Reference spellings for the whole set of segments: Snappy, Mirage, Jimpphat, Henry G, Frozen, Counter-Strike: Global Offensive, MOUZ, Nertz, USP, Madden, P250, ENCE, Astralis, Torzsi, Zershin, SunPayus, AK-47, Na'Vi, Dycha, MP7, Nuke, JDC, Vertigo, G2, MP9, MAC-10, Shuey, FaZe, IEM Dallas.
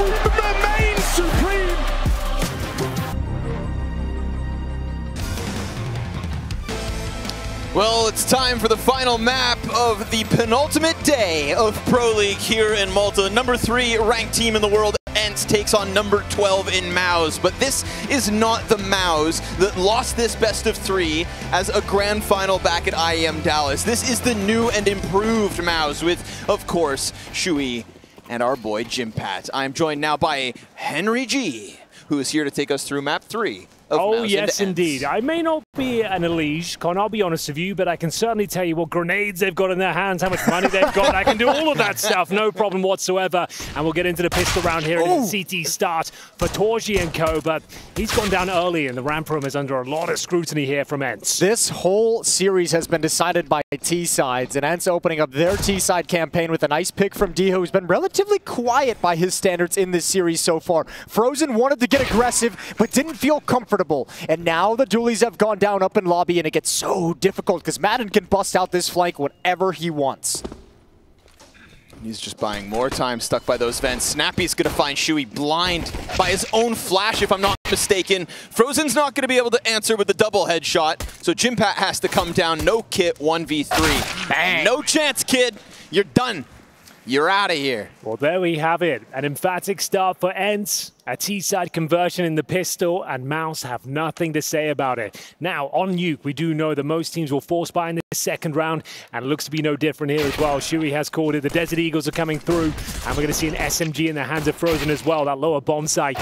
remains supreme. Well, it's time for the final map of the penultimate day of Pro League here in Malta. Number 3 ranked team in the world, ENCE, takes on number 12 in MOUZ. But this is not the MOUZ that lost this best-of-3 as a grand final back at IEM Dallas. This is the new and improved MOUZ with, of course, Shuey and our boy Jimpphat. I'm joined now by Henry G, who is here to take us through map 3. Oh, yes, indeed. I may not be an Elige, Con, I'll be honest with you, but I can certainly tell you what grenades they've got in their hands, how much money they've got. I can do all of that stuff, no problem whatsoever. And we'll get into the pistol round here in a CT start for Torzsi and co, but he's gone down early, and the ramp room is under a lot of scrutiny here from ENCE. This whole series has been decided by T-sides, and ENCE opening up their T-side campaign with a nice pick from Dycha, who's been relatively quiet by his standards in this series so far. Frozen wanted to get aggressive, but didn't feel comfortable. And now the dualies have gone down up in lobby, and it gets so difficult because Madden can bust out this flank whenever he wants. He's just buying more time, stuck by those vents. Snappy's going to find Shuey blind by his own flash, if I'm not mistaken. Frozen's not going to be able to answer with the double headshot, so Jimpphat has to come down. No kit, 1v3. Bang. No chance, kid. You're done. You're out of here. Well, there we have it. An emphatic start for ENCE. A T-side conversion in the pistol, and MOUZ have nothing to say about it. Now, on Nuke, we do know that most teams will force buy in this second round, and it looks to be no different here as well. Shuey has called it. The Desert Eagles are coming through, and we're going to see an SMG in the hands of Frozen as well. That lower bomb site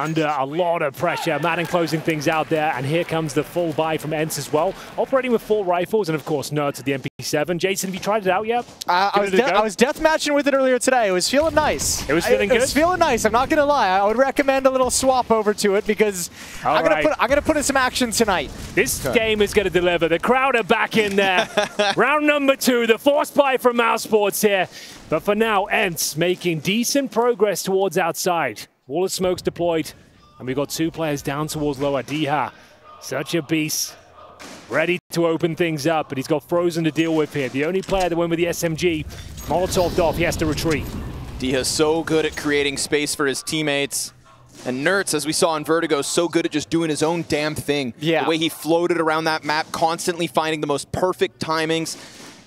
under a lot of pressure. Madden closing things out there, and here comes the full buy from ENCE as well. Operating with 4 rifles, and of course, Nertz at the MP7. Jason, have you tried it out yet? I was deathmatching with it earlier today. It was feeling nice. It was feeling good? It was feeling nice, I'm not going to lie. I would recommend a little swap over to it because I'm gonna put in some action tonight. This game is gonna deliver. The crowd are back in there. Round number 2, the forced buy from MOUZ Sports here. But for now, ENCE making decent progress towards outside. Wall of smoke's deployed, and we've got 2 players down towards lower. Dycha, such a beast, ready to open things up, but he's got Frozen to deal with here. The only player that went with the SMG, Molotov'd off, he has to retreat. Dycha's so good at creating space for his teammates. And Nertz, as we saw in Vertigo, so good at just doing his own damn thing. Yeah. The way he floated around that map, constantly finding the most perfect timings.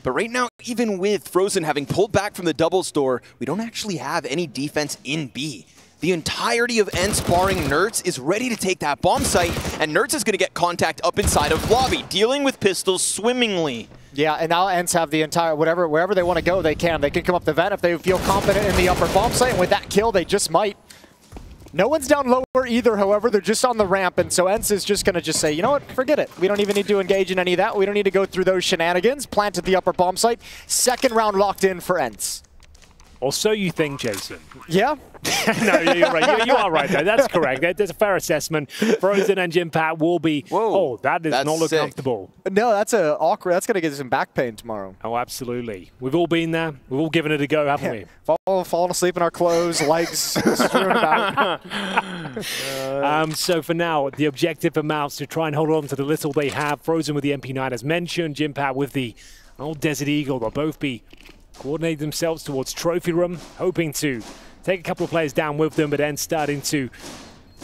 But right now, even with Frozen having pulled back from the double store, we don't actually have any defense in B. The entirety of ENCE, barring Nertz, is ready to take that bomb site, and Nertz is going to get contact up inside of lobby, dealing with pistols swimmingly. Yeah, and now ENCE have the entire, wherever they want to go, they can. They can come up the vent if they feel confident in the upper bomb site, and with that kill, they just might. No one's down lower either, however, they're just on the ramp, and so ENCE is just going to just say, you know what, forget it. We don't even need to engage in any of that. We don't need to go through those shenanigans. Planted the upper bomb site. Second round locked in for ENCE. Or so you think, Jason. Yeah. No, you're right. You are right, though. That's correct. There's a fair assessment. Frozen and Jimpphat will be. Whoa, oh, that does not look comfortable. No, that's awkward. That's going to give us some back pain tomorrow. Oh, absolutely. We've all been there. We've all given it a go, haven't we? Falling asleep in our clothes, legs strewn about. So for now, the objective for MOUZ to try and hold on to the little they have. Frozen with the MP9, as mentioned. Jimpphat with the old Desert Eagle. They'll both be coordinating themselves towards Trophy Room, hoping to take a couple of players down with them, but then starting to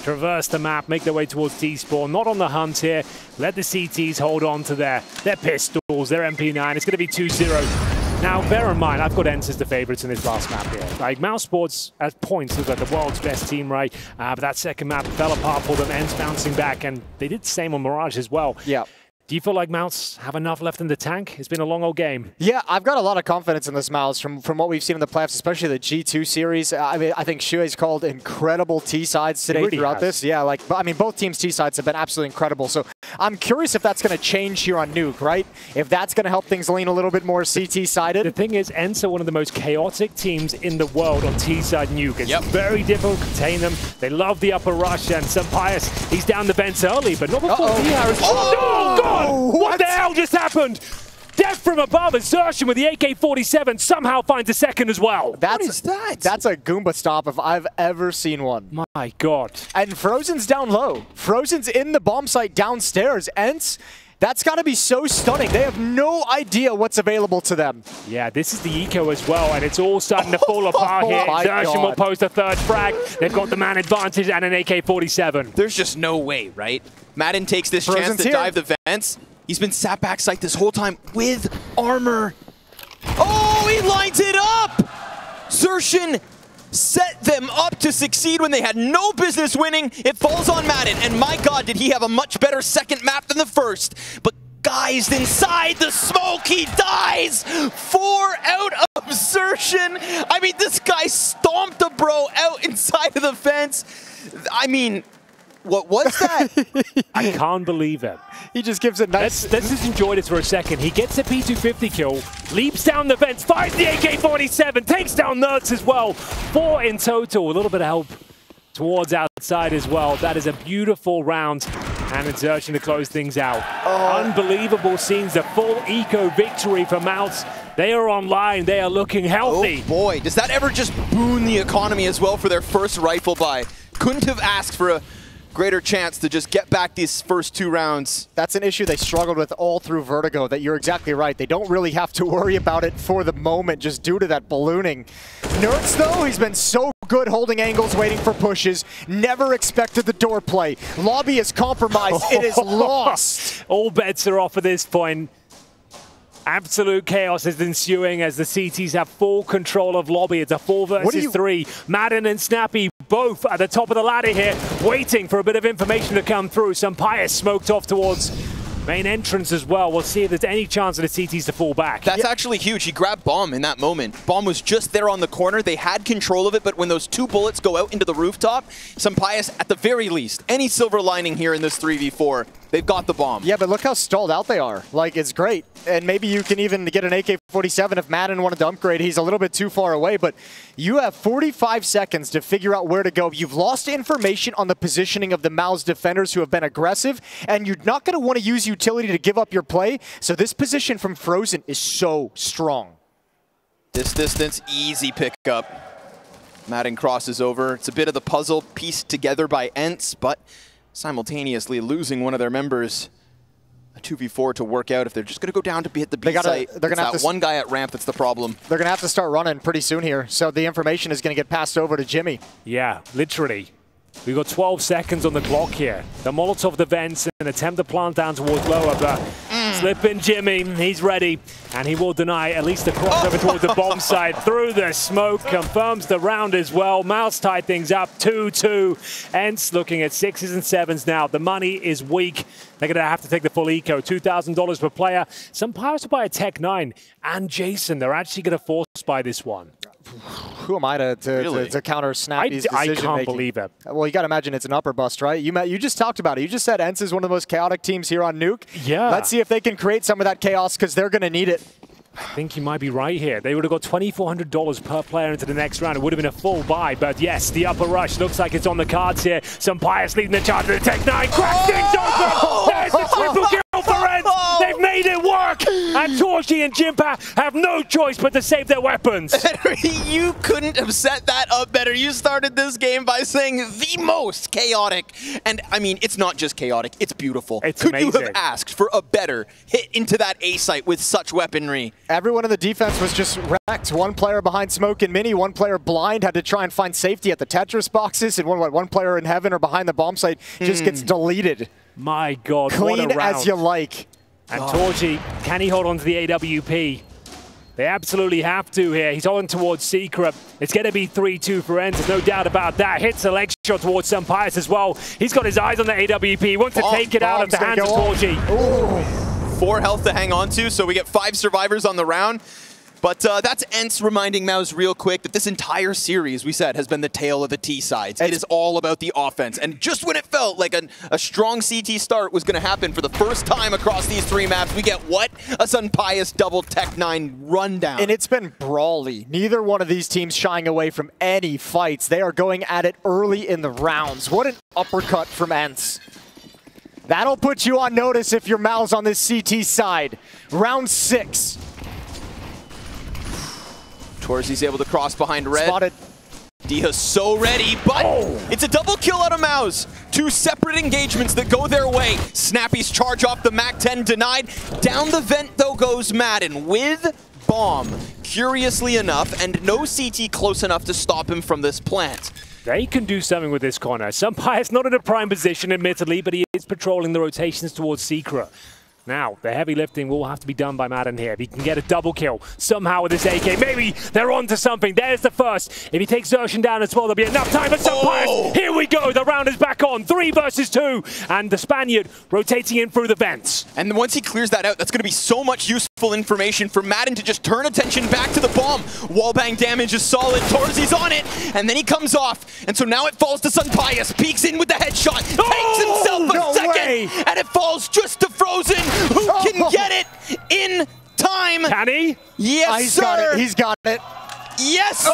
traverse the map, make their way towards T-Spawn. Not on the hunt here. Let the CTs hold on to their pistols, their MP9. It's going to be 2-0. Now, bear in mind, I've got ENCE as the favorites in this last map here. Like, MOUZ Sports, at points, look like the world's best team, right? But that second map fell apart for them. ENCE bouncing back, and they did the same on Mirage as well. Yeah. Do you feel like MOUZ have enough left in the tank? It's been a long old game. Yeah, I've got a lot of confidence in this MOUZ from what we've seen in the playoffs, especially the G2 series. I mean, I think Shuey's called incredible T-sides today really throughout this. Yeah, like, I mean, both teams' T-sides have been absolutely incredible. So I'm curious if that's going to change here on Nuke, right? If that's going to help things lean a little bit more CT-sided. The thing is, ENCE are one of the most chaotic teams in the world on T-side Nuke. It's very difficult to contain them. They love the upper rush, and SunPayus, he's down the bench early, but not before Dycha. Oh, God! What the hell just happened? Death from above, and Zershin with the AK-47 somehow finds a second as well. That's a Goomba stomp if I've ever seen one. My God. And Frozen's down low. Frozen's in the bomb site downstairs. ENCE, That's got to be so stunning. They have no idea what's available to them. Yeah, this is the eco as well, and it's all starting to fall apart here. Zershin will post a third frag. They've got the man advantage and an AK-47. There's just no way, right? Madden takes this chance to dive the vents. He's been sat back site this whole time with armor. Oh, he lines it up! Zershin set them up to succeed when they had no business winning. It falls on Madden, and my god, did he have a much better second map than the first. But guys, inside the smoke, he dies! 4 out of Zershin! I mean, this guy stomped the bro out inside of the fence. I mean, what was that? I can't believe it. He just gives it nice. Let's just enjoy this for a second. He gets a P250 kill, leaps down the fence, finds the AK-47, takes down Nertz as well. 4 in total, a little bit of help towards outside as well. That is a beautiful round. And Zershin to close things out. Oh. Unbelievable scenes, the full eco victory for MOUZ. They are online, they are looking healthy. Oh boy, does that ever just boon the economy as well for their first rifle buy? Couldn't have asked for a greater chance to just get back these first 2 rounds. That's an issue they struggled with all through Vertigo, that you're exactly right. They don't really have to worry about it for the moment just due to that ballooning. Nertz though, he's been so good holding angles, waiting for pushes. Never expected the door play. Lobby is compromised, it is lost. All bets are off at this point. Absolute chaos is ensuing as the CTs have full control of lobby. It's a 4 versus 3. Madden and Snappy both at the top of the ladder here, waiting for a bit of information to come through. SunPayus smoked off towards main entrance as well. We'll see if there's any chance of the CTs to fall back. That's actually huge. He grabbed Bomb in that moment. Bomb was just there on the corner. They had control of it, but when those 2 bullets go out into the rooftop, SunPayus, at the very least, any silver lining here in this 3v4, they've got the bomb. Yeah, but look how stalled out they are. Like, it's great. And maybe you can even get an AK-47 if Madden wanted to upgrade. He's a little bit too far away, but you have 45 seconds to figure out where to go. You've lost information on the positioning of the MOUZ defenders who have been aggressive, and you're not going to want to use utility to give up your play. So this position from Frozen is so strong. This distance, easy pickup. Madden crosses over. It's a bit of the puzzle pieced together by ENCE, but simultaneously losing one of their members, a 2v4 to work out if they're just going to go down to hit the B site. They're going to have one guy at ramp that's the problem. They're going to have to start running pretty soon here, so the information is going to get passed over to Jimmy. Yeah, literally. We've got 12 seconds on the clock here. The Molotov, the vents, an attempt to plant down towards lower, but slip in Jimmy, he's ready, and he will deny at least the crossover towards the bomb side. Through the smoke, confirms the round as well. MOUZ tied things up, 2-2. ENCE looking at 6s and 7s now. The money is weak. They're going to have to take the full eco, $2,000 per player. SunPayus will buy a Tech 9, and Jason, they're actually going to force buy this one. Who am I to counter Snappy's decision-making? I can't believe it. Well, you got to imagine it's an upper bust, right? You just talked about it. You just said ENCE is one of the most chaotic teams here on Nuke. Yeah. Let's see if they can create some of that chaos, because they're going to need it. I think you might be right here. They would have got $2,400 per player into the next round. It would have been a full buy, but yes, the upper rush looks like it's on the cards here. SunPayus leading the charge of the Tech 9. Cracks things open! There's the triple kill for ENCE! They've made it work! And Torzsi and Jimpphat have no choice but to save their weapons. You couldn't have set that up better. You started this game by saying the most chaotic. And I mean, it's not just chaotic, it's beautiful. It's amazing. Could you have asked for a better hit into that A site with such weaponry? Everyone in the defense was just wrecked. One player behind smoke and mini, one player blind, had to try and find safety at the Tetris boxes, and one player in heaven or behind the bomb site just gets deleted. My god, clean what a round. As you like. And Torzsi, can he hold on to the AWP? They absolutely have to here. He's on towards Secret. It's going to be 3-2 for ENCE, there's no doubt about that. Hits a leg shot towards SunPayus as well. He's got his eyes on the AWP. He wants to take it out of the hands of Torzsi. 4 health to hang on to, so we get 5 survivors on the round. But that's ENCE reminding MOUZ real quick that this entire series, we said, has been the tale of the T sides. It is all about the offense. And just when it felt like a strong CT start was going to happen for the first time across these 3 maps, we get what? A SunPayus double Tech 9 rundown. And it's been brawly. Neither one of these teams shying away from any fights. They are going at it early in the rounds. What an uppercut from ENCE. That'll put you on notice if you're MOUZ on this CT side. Round 6. Torsi's able to cross behind red. Spotted. Dycha so ready, but it's a double kill out of MOUZ. Two separate engagements that go their way. Snappy's charge off the MAC-10 denied. Down the vent, though, goes Madden with bomb, curiously enough, and no CT close enough to stop him from this plant. They can do something with this corner. SunPayus not in a prime position, admittedly, but he is patrolling the rotations towards Secret. Now, the heavy lifting will have to be done by Madden here. If he can get a double kill somehow with this AK, maybe they're onto something. There's the first. If he takes Zershin down as well, there'll be enough time for SunPayus. Here we go. The round is back on. 3 versus 2. And the Spaniard rotating in through the vents. And once he clears that out, that's going to be so much useful information for Madden to just turn attention back to the bomb. Wallbang damage is solid. Torzi's on it. And then he comes off. And so now it falls to SunPayus. Peeks in with the headshot. Takes himself a second. And it falls just to Frozen, who can get it in time. Can he? Yes, sir. Got it. He's got it. Yes, sir.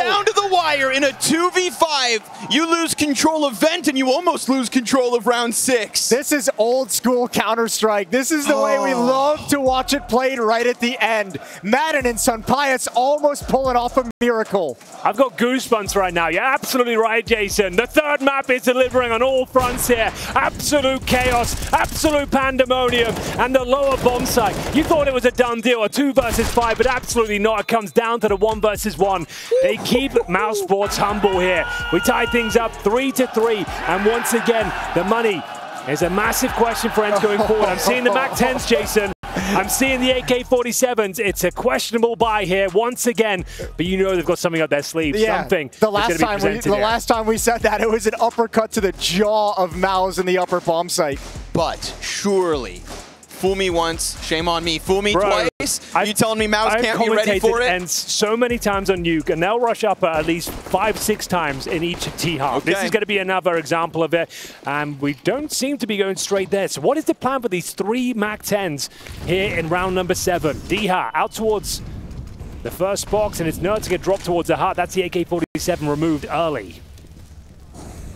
Down to the wire in a 2v5. You lose control of vent, and you almost lose control of round 6. This is old school Counter-Strike. This is the way we love to watch it played right at the end. Madden and SunPayus almost pulling off a miracle. I've got goosebumps right now. You're absolutely right, Jason. The third map is delivering on all fronts here. Absolute chaos, absolute pandemonium, and the lower bomb site. You thought it was a done deal, a 2 versus 5, but absolutely not. It comes down to the 1 versus 1. They keep MOUZ Sports humble here. We tie things up 3-3, and once again, the money is a massive question for ENCE going forward. I'm seeing the MAC-10s, Jason. I'm seeing the AK-47s. It's a questionable buy here once again, but you know they've got something up their sleeve. Yeah, something. The last time we said that, it was an uppercut to the jaw of MOUZ in the upper bomb site. But surely. Fool me once, shame on me. Fool me twice. Are you telling me MOUZ can't be ready for it? And so many times on Nuke, and they'll rush up at least 5-6 times in each T half. Okay. This is going to be another example of it, and we don't seem to be going straight there. So, what is the plan for these 3 MAC-10s here in round number 7? Dycha out towards the first box, and it's Nertz to get dropped towards the heart. That's the AK-47 removed early.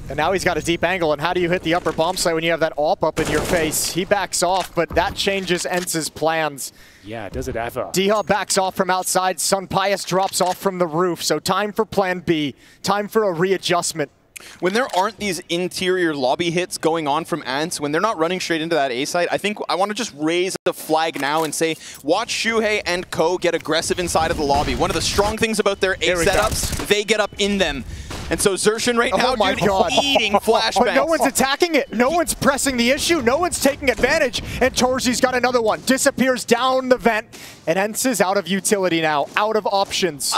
And now he's got a deep angle, and how do you hit the upper bomb site when you have that AWP up in your face? He backs off, but that changes ENCE's plans. Yeah, does it ever. Dycha backs off from outside, SunPayus drops off from the roof, so time for plan B, time for a readjustment. When there aren't these interior lobby hits going on from ENCE, when they're not running straight into that A site, I think I want to just raise the flag now and say, watch Shuey and co get aggressive inside of the lobby. One of the strong things about their A setups, they get up in them. And so Zershin right now, dude, eating flashbangs. But no one's attacking it. No one's pressing the issue. No one's taking advantage. And Torzi's got another one. Disappears down the vent. And ENCE is out of utility now, out of options.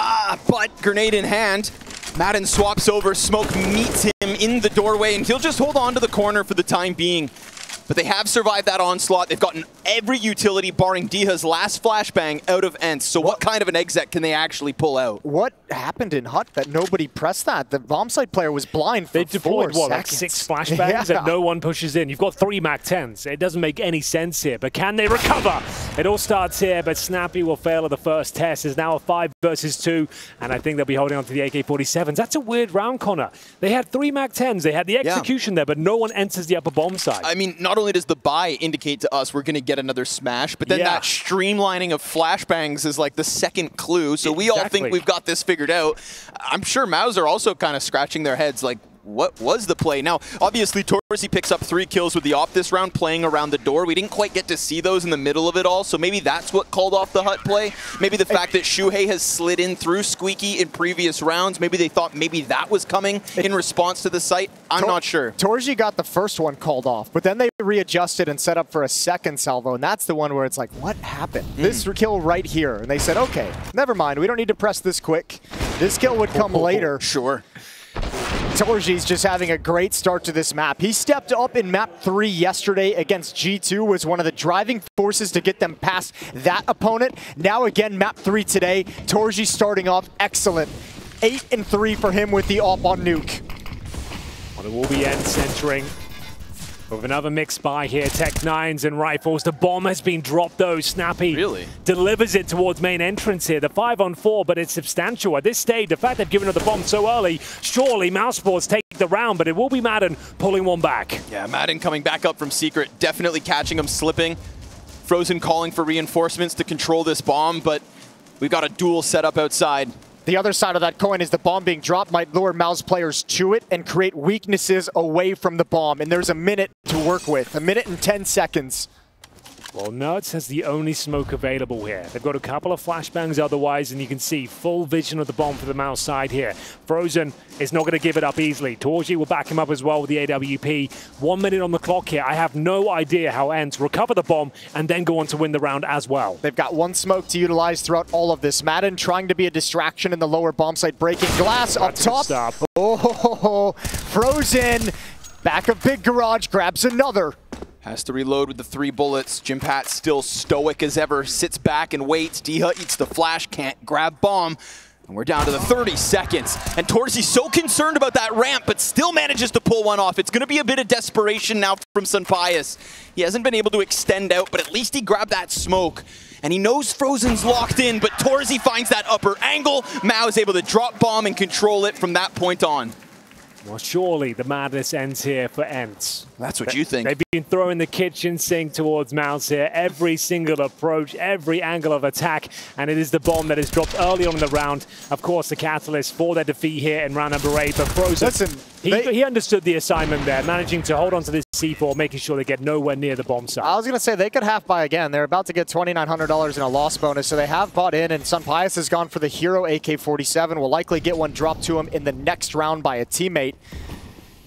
But grenade in hand. Madden swaps over, Smoke meets him in the doorway, and he'll just hold on to the corner for the time being. But they have survived that onslaught. They've gotten every utility barring Dycha's last flashbang out of ENCE. So what kind of an exec can they actually pull out? What happened in Hut that nobody pressed that? The bombsite player was blind for 4 seconds. They deployed, what, like 6 flashbangs and no one pushes in. You've got 3 MAC-10s. It doesn't make any sense here, but can they recover? It all starts here, but Snappy will fail at the first test. It's now a 5 versus 2, and I think they'll be holding on to the AK-47s. That's a weird round, Connor. They had 3 MAC-10s. They had the execution there, but no one enters the upper bombsite. I mean, not only does the buy indicate to us we're going to get another smash, but then that streamlining of flashbangs is like the second clue. So we all think we've got this figured out. I'm sure MOUZ are also kind of scratching their heads like, what was the play? Now, obviously, Torzsi picks up 3 kills with the AWP this round, playing around the door. We didn't quite get to see those in the middle of it all, so maybe that's what called off the Hut play. Maybe the fact that Shuey has slid in through Squeaky in previous rounds. Maybe they thought maybe that was coming in response to the site. I'm not sure. Torzsi got the first one called off, but then they readjusted and set up for a second salvo, and that's the one where it's like, what happened? This kill right here. And they said, okay, never mind. We don't need to press this quick. This kill would come later. Sure. Torzsi's just having a great start to this map. He stepped up in map 3 yesterday against G2, was one of the driving forces to get them past that opponent. Now again, map 3 today, Torzsi starting off excellent. 8 and 3 for him with the AWP on Nuke. Well, it will be ENCE entering with another mixed buy here, Tech 9s and rifles. The bomb has been dropped though. Snappy delivers it towards main entrance here. The 5 on 4, but it's substantial. At this stage, the fact they've given up the bomb so early, surely MOUZ Sports take the round, but it will be Madden pulling one back. Yeah, Madden coming back up from Secret, definitely catching him slipping. Frozen calling for reinforcements to control this bomb, but we've got a duel set up outside. The other side of that coin is the bomb being dropped might lure MOUZ players to it and create weaknesses away from the bomb. And there's a minute to work with, a minute and 10 seconds. Well, Nertz has the only smoke available here. They've got a couple of flashbangs otherwise, and you can see full vision of the bomb for the MOUZ side here. Frozen is not going to give it up easily. Torzsi will back him up as well with the AWP. 1 minute on the clock here. I have no idea how ENCE recover the bomb and then go on to win the round as well. They've got one smoke to utilize throughout all of this. Madden trying to be a distraction in the lower bomb site, breaking glass up top. Oh, Frozen back of big garage, grabs another. Has to reload with the 3 bullets. Jimpphat, still stoic as ever, sits back and waits. Dycha eats the flash, can't grab bomb. And we're down to the 30 seconds. And Torzsi so concerned about that ramp, but still manages to pull one off. It's going to be a bit of desperation now from SunPayus. He hasn't been able to extend out, but at least he grabbed that smoke. And he knows Frozen's locked in, but Torzsi finds that upper angle. MOUZ is able to drop bomb and control it from that point on. Well, surely the madness ends here for ENCE. That's what you think. They've been throwing the kitchen sink towards MOUZ here. Every single approach, every angle of attack, and it is the bomb that is dropped early on in the round. Of course, the catalyst for their defeat here in round number 8. But Frozen, listen, he understood the assignment there, managing to hold on to this C4, making sure they get nowhere near the bomb site. I was going to say, they could half buy again. They're about to get $2,900 in a loss bonus, so they have bought in, and SunPayus has gone for the hero AK-47. Will likely get one dropped to him in the next round by a teammate.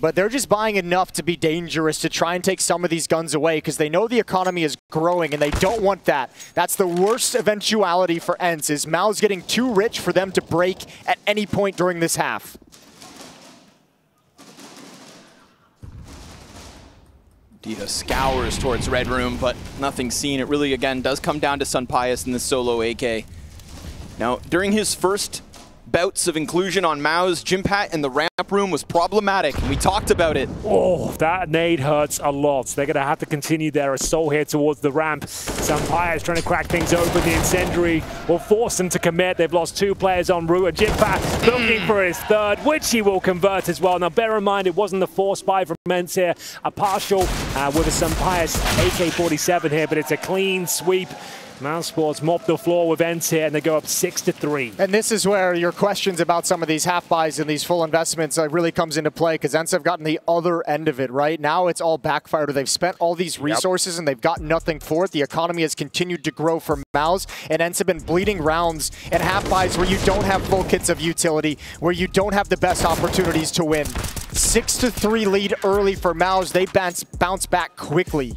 But they're just buying enough to be dangerous, to try and take some of these guns away, because they know the economy is growing and they don't want that. That's the worst eventuality for ENCE, is MOUZ getting too rich for them to break at any point during this half. Dycha scours towards Red Room, but nothing seen. It really, again, does come down to SunPayus in the solo AK. Now, during his first bouts of inclusion on MOUZ, Jimpphat in the ramp room was problematic. We talked about it. Oh, that nade hurts a lot. They're going to have to continue their assault here towards the ramp. SunPayus trying to crack things open. The incendiary will force them to commit. They've lost 2 players en route. And Jimpphat looking for his 3rd, which he will convert as well. Now, bear in mind, it wasn't the forced buy from ENCE here. A partial with a SunPayus AK-47 here, but it's a clean sweep. MOUZ Sports mop the floor with ENCE here, and they go up 6-3. And this is where your questions about some of these half buys and these full investments really comes into play, because ENCE have gotten the other end of it, right? Now it's all backfired. They've spent all these resources and they've got nothing for it. The economy has continued to grow for MOUZ, and ENCE have been bleeding rounds and half buys where you don't have full kits of utility, where you don't have the best opportunities to win. 6-3 lead early for MOUZ. They bounce back quickly.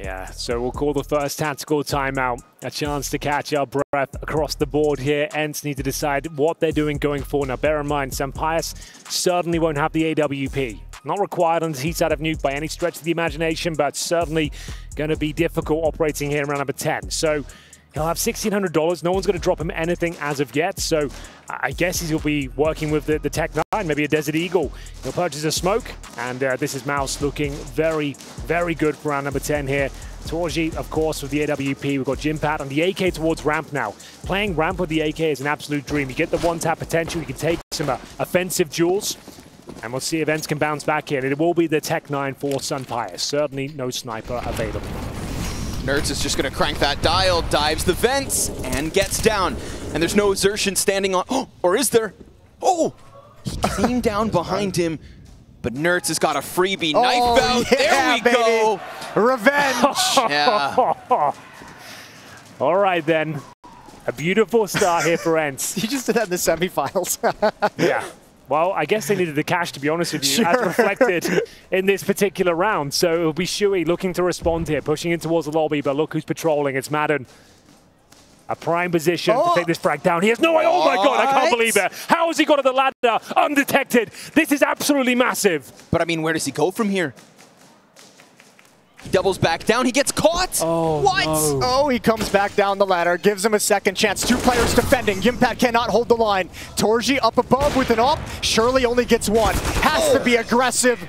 Yeah, so we'll call the first tactical timeout. A chance to catch our breath across the board here. ENCE need to decide what they're doing going forward. Now, bear in mind, SunPayus certainly won't have the AWP. Not required on the T side of Nuke by any stretch of the imagination, but certainly going to be difficult operating here in round number 10. So he'll have $1,600. No one's going to drop him anything as of yet. So I guess he'll be working with the Tech-9, maybe a Desert Eagle. He'll purchase a smoke. And this is MOUZ looking very, very good for round number 10 here. Torzsi, of course, with the AWP. We've got Jimpphat on the AK towards ramp now. Playing ramp with the AK is an absolute dream. You get the one-tap potential. You can take some offensive duels. And we'll see if ENCE can bounce back here. And it will be the Tech-9 for SunPayus. Certainly no sniper available. Nertz is just going to crank that dial, dives the vents, and gets down. And there's no Zershin standing on... Oh, or is there? Oh! He came down behind him, but Nertz has got a freebie. Oh, knife out. Yeah, there we go! Revenge! Yeah. All right, then. A beautiful start here for ENCE. You just did that in the semifinals. Yeah. Well, I guess they needed the cash, to be honest with you, as reflected in this particular round. So it'll be Shuey looking to respond here, pushing in towards the lobby, but look who's patrolling. It's Madden. A prime position to take this frag down. He has no way. Oh my God, I can't believe it. How has he got on the ladder undetected? This is absolutely massive. But I mean, where does he go from here? He doubles back down, he gets caught! Oh, what? No. Oh, he comes back down the ladder, gives him a second chance. 2 players defending, Jimpphat cannot hold the line. Torzsi up above with an AWP, Shirley only gets one. Has to be aggressive,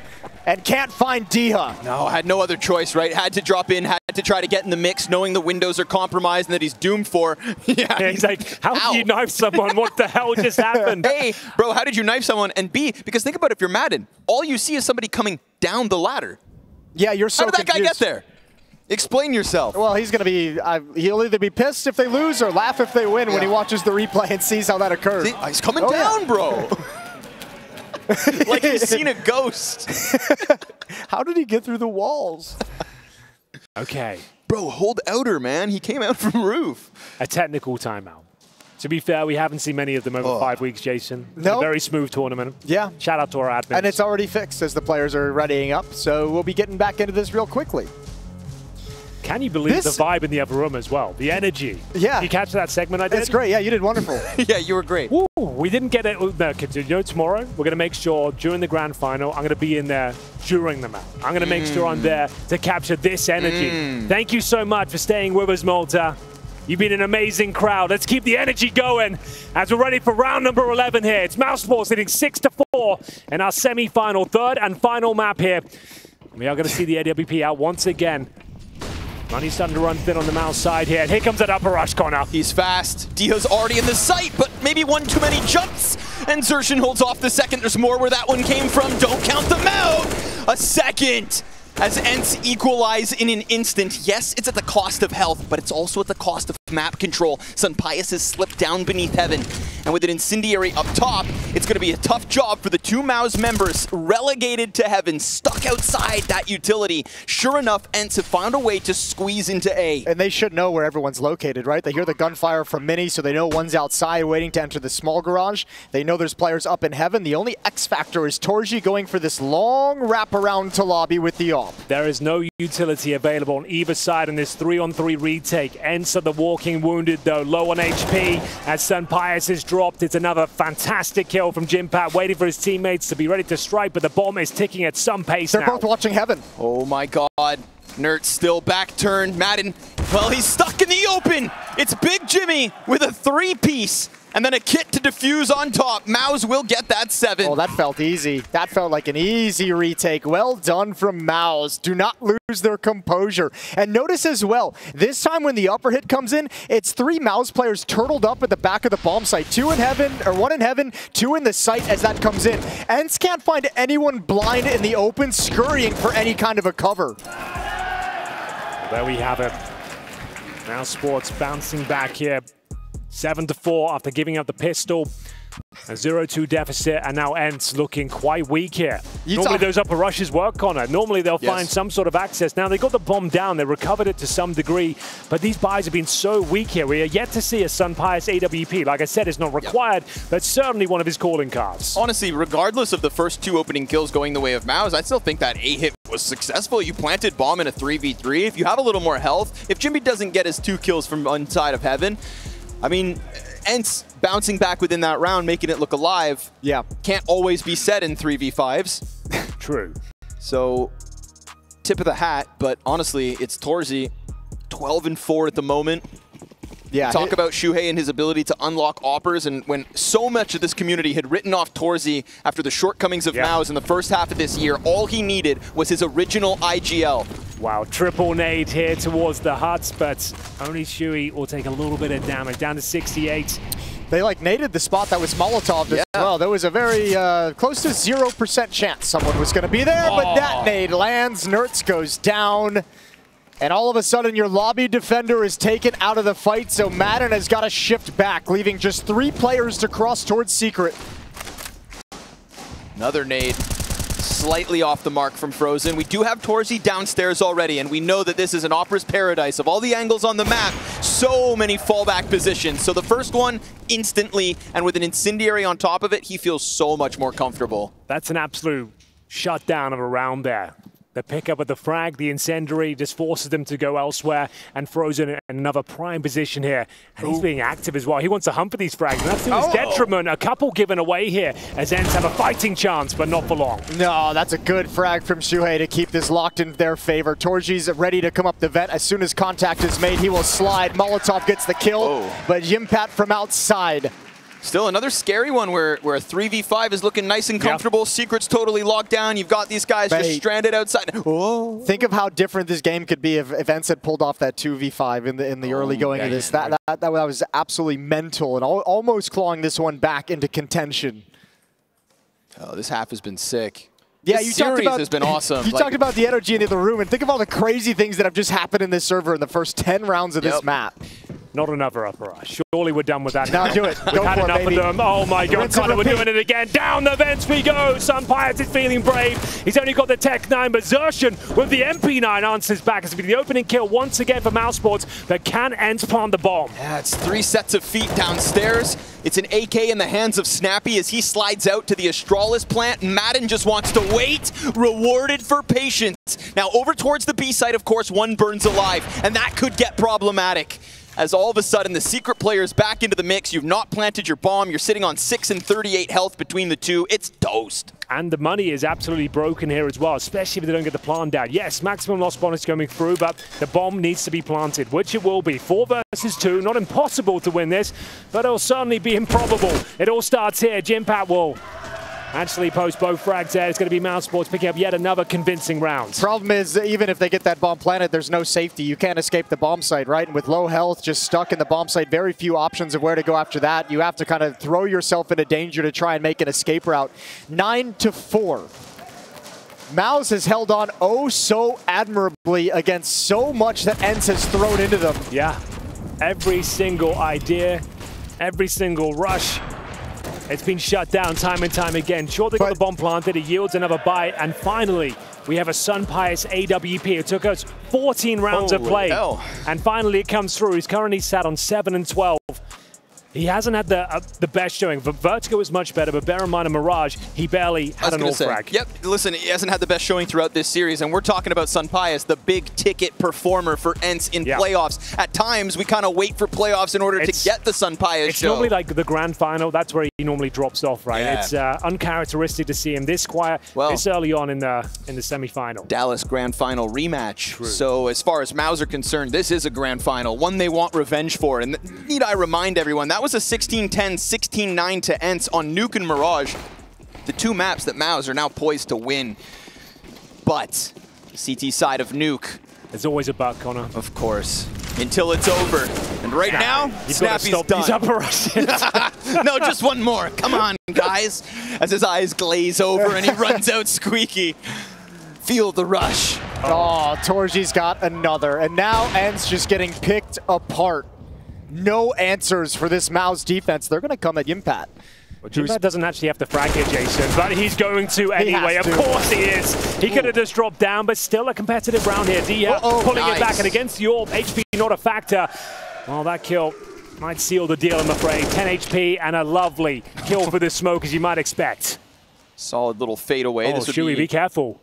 and can't find Dycha. No, had no other choice, right? Had to drop in, had to try to get in the mix, knowing the windows are compromised and that he's doomed for. Yeah, he's like, how did you knife someone? What the hell just happened? A, bro, how did you knife someone? And B, because think about it, if you're Madden, all you see is somebody coming down the ladder. Yeah, you're so confused. How did that guy get there? Explain yourself. Well, he's going to be, he'll either be pissed if they lose or laugh if they win when he watches the replay and sees how that occurred. See, he's coming down, bro. Like he's seen a ghost. How did he get through the walls? Okay. Bro, hold outer, man. He came out from roof. A technical timeout. To be fair, we haven't seen many of them over 5 weeks, Jason. No. A very smooth tournament. Yeah. Shout out to our admins. And it's already fixed as the players are readying up, so we'll be getting back into this real quickly. Can you believe the vibe in the other room as well? The energy. Yeah. Did you catch that segment I did? It's great. Yeah, you did wonderful. Yeah, you were great. Woo, we didn't get it. No, you know, tomorrow, we're going to make sure during the grand final, I'm going to be in there during the match. I'm going to make sure I'm there to capture this energy. Thank you so much for staying with us, Malta. You've been an amazing crowd. Let's keep the energy going as we're ready for round number 11 here. It's MOUZ Sports hitting 6-4 in our semi-final, third and final map here. We are going to see the AWP out once again. Money's starting to run thin on the MOUZ side here. And here comes that upper rush corner. He's fast. Dycha's already in the sight, but maybe one too many jumps. And Zershin holds off the second. There's more where that one came from. Don't count them out. A second as ENCE equalize in an instant. Yes, it's at the cost of health, but it's also at the cost of map control. SunPayus has slipped down beneath heaven. And with an incendiary up top, it's going to be a tough job for the two MOUZ members relegated to heaven, stuck outside that utility. Sure enough, ENCE have found a way to squeeze into A. And they should know where everyone's located, right? They hear the gunfire from Mini, so they know one's outside waiting to enter the small garage. They know there's players up in heaven. The only X factor is Torzsi going for this long wraparound to lobby with the AWP. There is no utility available on either side in this 3-on-3 retake. ENCE are the walking wounded, though, low on HP as SunPayus is dropped. It's another fantastic kill from Jimpphat, waiting for his teammates to be ready to strike, but the bomb is ticking at some pace now. They're both watching heaven. Oh my god. Nertz still back turned. Madden, well, he's stuck in the open. It's Big Jimmy with a three-piece and then a kit to defuse on top. MOUZ will get that 7. Oh, that felt easy. That felt like an easy retake. Well done from MOUZ. Do not lose their composure. And notice as well, this time when the upper hit comes in, it's 3 MOUZ players turtled up at the back of the bomb site. 2 in heaven, 2 in the site as that comes in. ENCE can't find anyone blind in the open scurrying for any kind of a cover. There we have it. MOUZ Sports bouncing back here. 7-4 after giving up the pistol. A 0-2 deficit, and now ENCE looking quite weak here. Normally those upper rushes work, Connor. Normally they'll find some sort of access. Now they got the bomb down, they recovered it to some degree, but these buys have been so weak here. We are yet to see a SunPayus AWP. Like I said, it's not required, but certainly one of his calling cards. Honestly, regardless of the first 2 opening kills going the way of MOUZ, I still think that A hit was successful. You planted bomb in a 3v3. If you have a little more health, if Jimmy doesn't get his 2 kills from inside of heaven, I mean, ENCE bouncing back within that round, making it look alive. Yeah. Can't always be said in 3v5s. True. So, tip of the hat, but honestly, it's Torzsi, 12-4 at the moment. Yeah. Talk about Shuey and his ability to unlock oppers, and when so much of this community had written off Torzsi after the shortcomings of MOUZ in the first half of this year, all he needed was his original IGL. Wow, triple nade here towards the huts, but only Shuey will take a little bit of damage, down to 68. They like naded the spot that was Molotov'd as well. There was a very close to 0% chance someone was going to be there, but that nade lands, Nertz goes down. And all of a sudden, your lobby defender is taken out of the fight, so Madden has got to shift back, leaving just 3 players to cross towards Secret. Another nade, slightly off the mark from Frozen. We do have Torzsi downstairs already, and we know that this is an opera's paradise. Of all the angles on the map, so many fallback positions. So the first one, instantly, and with an incendiary on top of it, he feels so much more comfortable. That's an absolute shutdown of a round there. The pickup of the frag, the incendiary just forces them to go elsewhere, and Frozen in another prime position here. And he's being active as well. He wants to hunt for these frags, and that's to his detriment. A couple given away here as ENCE have a fighting chance, but not for long. No, that's a good frag from Shuey to keep this locked in their favor. Torji's ready to come up the vent. As soon as contact is made, he will slide. Molotov gets the kill, but Jimpphat from outside. Still another scary one where a 3v5 is looking nice and comfortable. Secret's totally locked down. You've got these guys just stranded outside. Think of how different this game could be if ENCE had pulled off that 2v5 in the early going of this. That was absolutely mental and almost clawing this one back into contention. Oh, this half has been sick. Yeah, you talked about, has been awesome. You talked about the energy in the other room, and think of all the crazy things that have just happened in this server in the first 10 rounds of this map. Not another upper rush. Surely we're done with that now. Do it. We've had enough of them. Oh my god, Connor, we're doing it again. Down the vents we go. SunPayus is feeling brave. He's only got the Tech 9, but Zershin with the MP9 answers back. It's been the opening kill once again for MOUZ Sports, but can ENCE plant the bomb? Yeah, it's 3 sets of feet downstairs. It's an AK in the hands of Snappy as he slides out to the Astralis plant. Madden just wants to wait, rewarded for patience. Now over towards the B site, of course, one burns alive, and that could get problematic. As all of a sudden, the secret player is back into the mix. You've not planted your bomb. You're sitting on 6 and 38 health between the two. It's toast. And the money is absolutely broken here as well, especially if they don't get the plant down. Yes, maximum loss bonus going through, but the bomb needs to be planted, which it will be. 4 versus 2, not impossible to win this, but it'll certainly be improbable. It all starts here. Jimpphat will actually post both frags there. It's going to be MOUZ Sports picking up yet another convincing round. Problem is, even if they get that bomb planted, there's no safety. You can't escape the bomb site, right? And with low health, just stuck in the bomb site, very few options of where to go after that. You have to kind of throw yourself into danger to try and make an escape route. 9-4. MOUZ has held on oh so admirably against so much that ENCE has thrown into them. Yeah. Every single idea, every single rush. It's been shut down time and time again. Sure, they got the bomb planted. It yields another bite. And finally, we have a SunPayus AWP. It took us 14 rounds of play. Hell. And finally, it comes through. He's currently sat on 7 and 12. He hasn't had the best showing. Vertigo was much better, but bear in mind, in Mirage, he barely had an all-frag. Yep, listen, he hasn't had the best showing throughout this series, and we're talking about SunPayus, the big-ticket performer for ENCE in playoffs. At times, we kind of wait for playoffs in order to get the SunPayus show. It's normally like the grand final. That's where he normally drops off, right? Yeah. It's uncharacteristic to see him this quiet, this early on in the semi-final. Dallas grand final rematch. True. So as far as MOUZ are concerned, this is a grand final, one they want revenge for. And need I remind everyone, that was a 16-10, 16-9 to ENCE on Nuke and Mirage, the two maps that MOUZ are now poised to win. But the CT side of Nuke. There's always a buck, Connor. Of course. Until it's over. And right now, Snappy's done. No, just one more. Come on, guys. As his eyes glaze over and he runs out squeaky. Feel the rush. Oh, Torji's got another. And now ENCE just getting picked apart. No answers for this MOUZ defense. They're going to come at Jimpphat. Well, Jimpphat doesn't actually have to frag here, Jason, but he's going to anyway. Of course he is. He could have just dropped down, but still a competitive round here. Dycha pulling it back, and against the AWP, HP not a factor. Well, that kill might seal the deal, I'm afraid. 10 HP and a lovely kill for this smoke, as you might expect. Solid little fadeaway. Oh, Shuey, be careful.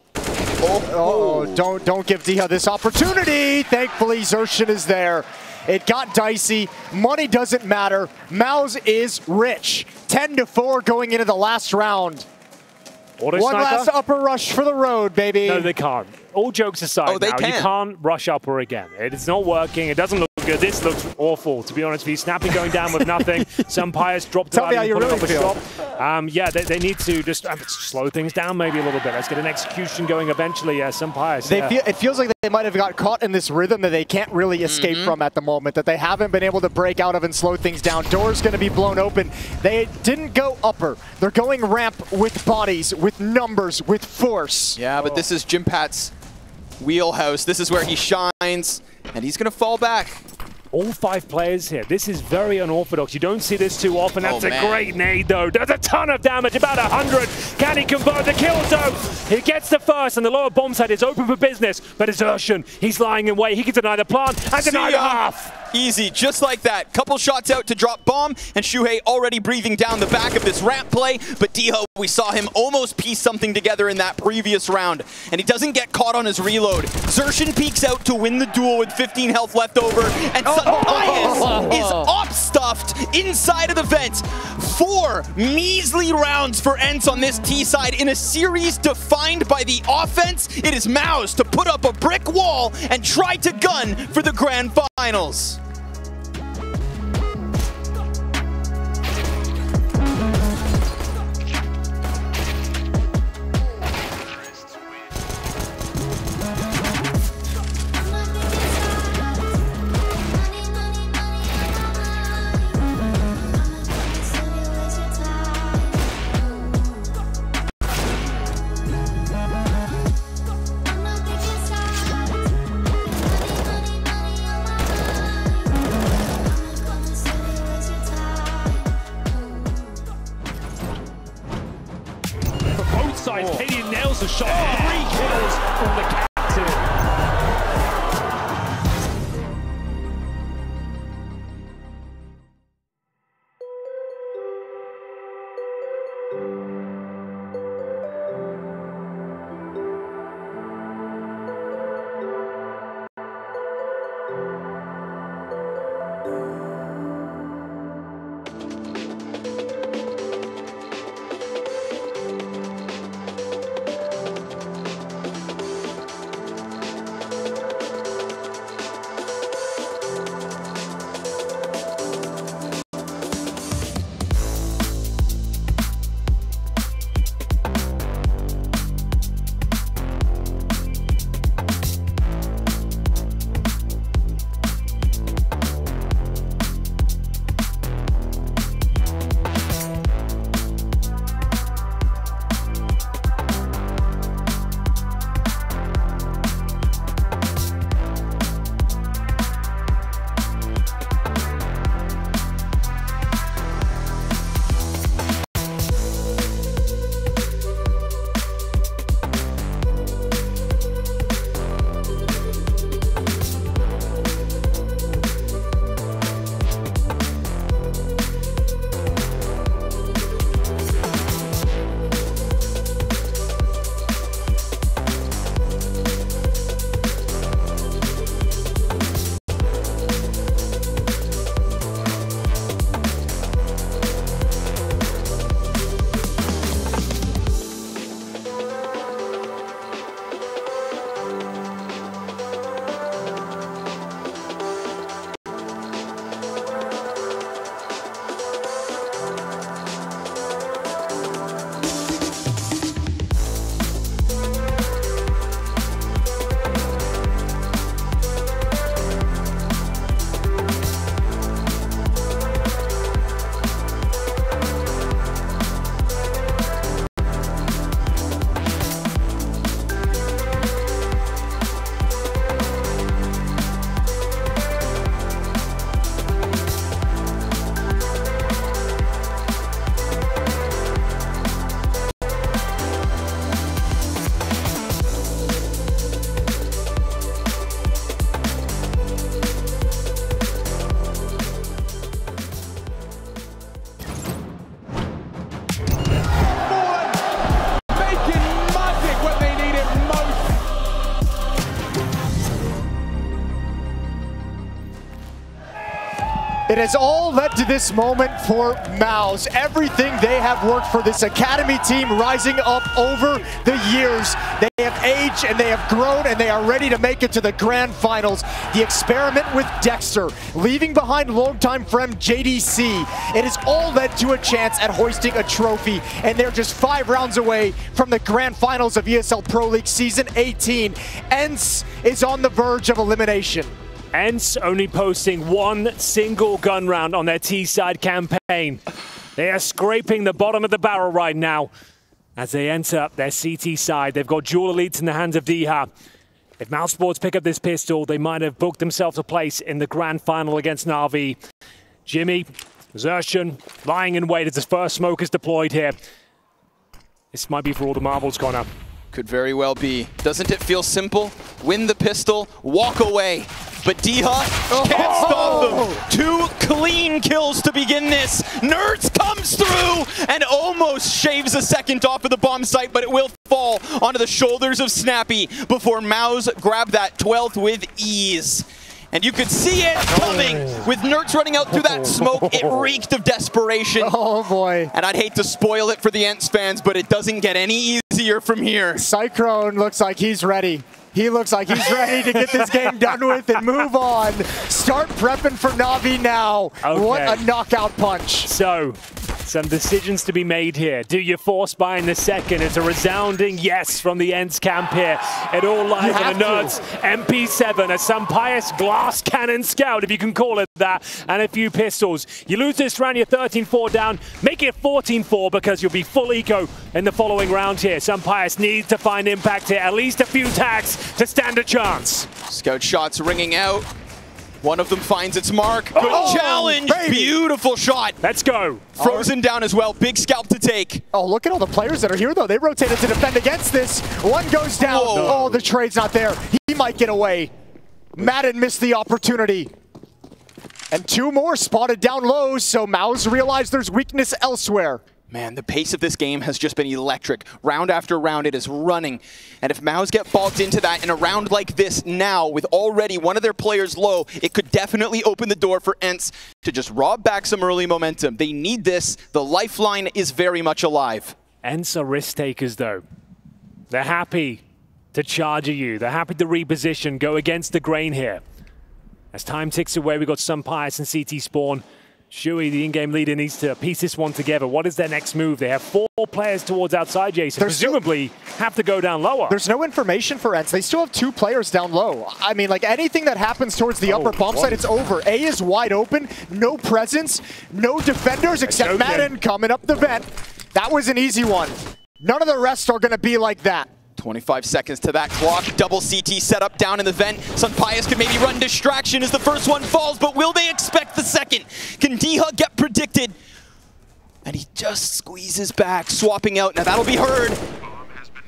Don't give Dycha this opportunity. Thankfully, Zershin is there. It got dicey. Money doesn't matter. MOUZ is rich. 10-4 going into the last round. Auto One sniper? Last upper rush for the road, baby. No, they can't. All jokes aside, now, you can't rush upper again. It's not working. It doesn't look good. This looks awful, to be honest with you. Snappy going down with nothing. SunPayus dropped it out. Tell me how you really feel. Yeah, they need to just slow things down maybe a little bit. Let's get an execution going eventually. SunPayus. It feels like they might have got caught in this rhythm that they can't really escape from at the moment, that they haven't been able to break out of and slow things down. Door's going to be blown open. They didn't go upper. They're going ramp with bodies, with numbers, with force. Yeah, but this is Jimpphat's wheelhouse. This is where he shines, and he's going to fall back. All 5 players here. This is very unorthodox. You don't see this too often. That's a great nade, though. Does a ton of damage, about 100. Can he convert the kill, though? He gets the first, and the lower bomb site is open for business. But Zershin, he's lying in wait. He can deny the plant and deny the half. Easy, just like that. Couple shots out to drop bomb, and Shuey already breathing down the back of this ramp play. But Dycha, we saw him almost piece something together in that previous round, and he doesn't get caught on his reload. Zershin peeks out to win the duel with 15 health left over, and SunPayus is op-stuffed inside of the vents. 4 measly rounds for ENCE on this T side in a series defined by the offense. It is MOUZ to put up a brick wall and try to gun for the grand finals. shot. 3 kills from the captain. It has all led to this moment for MOUZ. Everything they have worked for, this academy team rising up over the years. They have aged and they have grown and they are ready to make it to the grand finals. The experiment with Dexter, leaving behind longtime friend JDC. It has all led to a chance at hoisting a trophy, and they're just 5 rounds away from the grand finals of ESL Pro League Season 18. ENCE is on the verge of elimination. ENCE only posting 1 single gun round on their T-side campaign. They are scraping the bottom of the barrel right now as they enter their CT side. They've got dual elites in the hands of Dycha. If MOUZ Sports pick up this pistol, they might have booked themselves a place in the grand final against Na'Vi. Jimmy, Zershin, lying in wait as the first smoke is deployed here. This might be for all the marbles, Connor. Could very well be. Doesn't it feel simple? Win the pistol, walk away. But Dycha can't stop them. 2 clean kills to begin this. Nertz comes through and almost shaves a second off of the bomb site, but it will fall onto the shoulders of Snappy before MOUZ grab that 12th with ease. And you could see it coming. With Nertz running out through that smoke, it reeked of desperation. Oh, boy. And I'd hate to spoil it for the ENCE fans, but it doesn't get any easier from here. Cyclone looks like he's ready. He looks like he's ready to get this game done with and move on. Start prepping for Na'Vi now. Okay. What a knockout punch. So, some decisions to be made here. Do you force buy in the second? It's a resounding yes from the ENCE camp here. It all lies in the Nertz MP7, a SunPayus glass cannon scout, if you can call it that, and a few pistols. You lose this round, you're 13-4 down. Make it 14-4 because you'll be full eco in the following round here. SunPayus needs to find impact here, at least a few tags to stand a chance. Scout shots ringing out. One of them finds its mark. Good challenge. Baby. Beautiful shot. Let's go. Frozen down as well. Big scalp to take. Oh, look at all the players that are here, though. They rotated to defend against this. One goes down. Oh, the trade's not there. He might get away. Madden missed the opportunity. And two more spotted down low, so MOUZ realized there's weakness elsewhere. Man, the pace of this game has just been electric. Round after round, it is running. And if MOUZ get bogged into that in a round like this now, with already one of their players low, it could definitely open the door for ENCE to just rob back some early momentum. They need this. The lifeline is very much alive. ENCE are risk takers, though. They're happy to charge at you. They're happy to reposition, go against the grain here. As time ticks away, we've got SunPayus and CT spawn. Shuey, the in-game leader, needs to piece this one together. What is their next move? They have four players towards outside, Jason. There's presumably have to go down lower. There's no information for ENCE. They still have two players down low. I mean, like, anything that happens towards the upper bomb site, it's over. A is wide open. No presence. No defenders except Madden coming up the vent. That was an easy one. None of the rest are going to be like that. 25 seconds to that clock. Double CT set up down in the vent. SunPayus could maybe run distraction as the first one falls, but will they expect the second? Can Dycha get predicted? And he just squeezes back, swapping out. Now that'll be heard.